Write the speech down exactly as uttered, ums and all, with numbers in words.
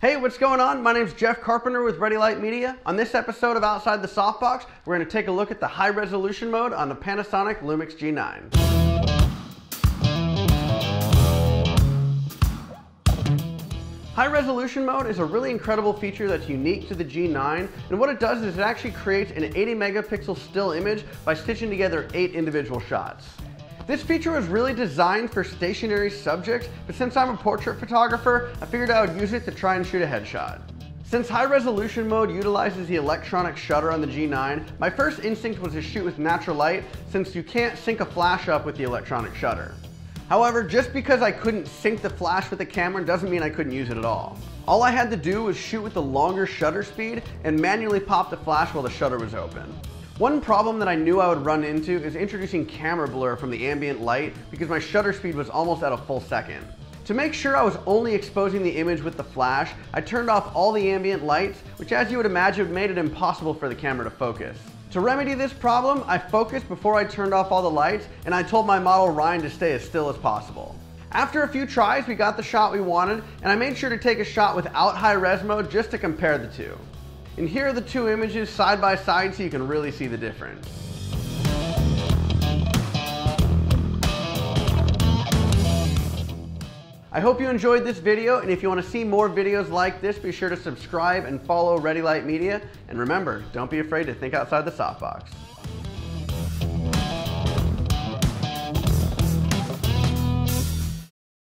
Hey, what's going on? My name's Jeff Carpenter with Ready Light Media. On this episode of Outside the Softbox, we're going to take a look at the high resolution mode on the Panasonic Lumix G nine. High resolution mode is a really incredible feature that's unique to the G nine, and what it does is it actually creates an eighty megapixel still image by stitching together eight individual shots. This feature was really designed for stationary subjects, but since I'm a portrait photographer, I figured I would use it to try and shoot a headshot. Since high resolution mode utilizes the electronic shutter on the G nine, my first instinct was to shoot with natural light since you can't sync a flash up with the electronic shutter. However, just because I couldn't sync the flash with the camera doesn't mean I couldn't use it at all. All I had to do was shoot with the longer shutter speed and manually pop the flash while the shutter was open. One problem that I knew I would run into is introducing camera blur from the ambient light because my shutter speed was almost at a full second. To make sure I was only exposing the image with the flash, I turned off all the ambient lights, which as you would imagine made it impossible for the camera to focus. To remedy this problem, I focused before I turned off all the lights, and I told my model Ryan to stay as still as possible. After a few tries, we got the shot we wanted, and I made sure to take a shot without high res mode just to compare the two. And here are the two images side by side so you can really see the difference. I hope you enjoyed this video, and if you want to see more videos like this, be sure to subscribe and follow Ready Light Media. And remember, don't be afraid to think outside the softbox.